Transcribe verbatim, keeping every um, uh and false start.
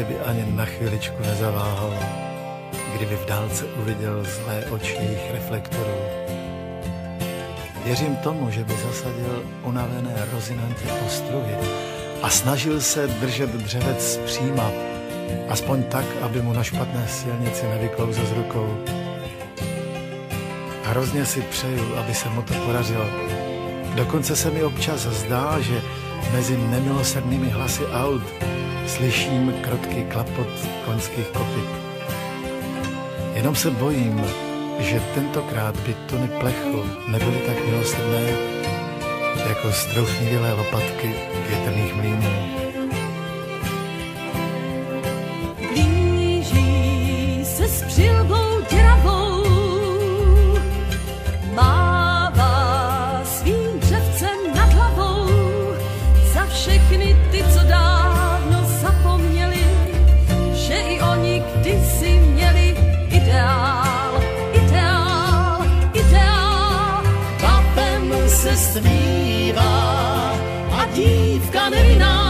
jistě by ani na chviličku nezaváhal, kdyby v dálce uviděl zlé oči jejich reflektorů. Věřím tomu, že by zasadil unavené rozinanty ostruhy a snažil se držet dřevec příma, aspoň tak, aby mu na špatné silnici nevyklouze z rukou. Hrozně si přeju, aby se mu to podařilo. Dokonce se mi občas zdá, že mezi nemilosrdnými hlasy aut slyším krotký klapot konských kopyt. Jenom se bojím, že tentokrát by tuny plechu nebyly tak milosrdné jako strouchnivělé lopatky větrných mlýnů. Blíží se s přilbou děravou, mává svým dřevcem nad hlavou za všechny ty, co dávno zapomněli, že i oni kdysi měli ideál, ideál, ideál. Papem se smívá a dívka nevinná.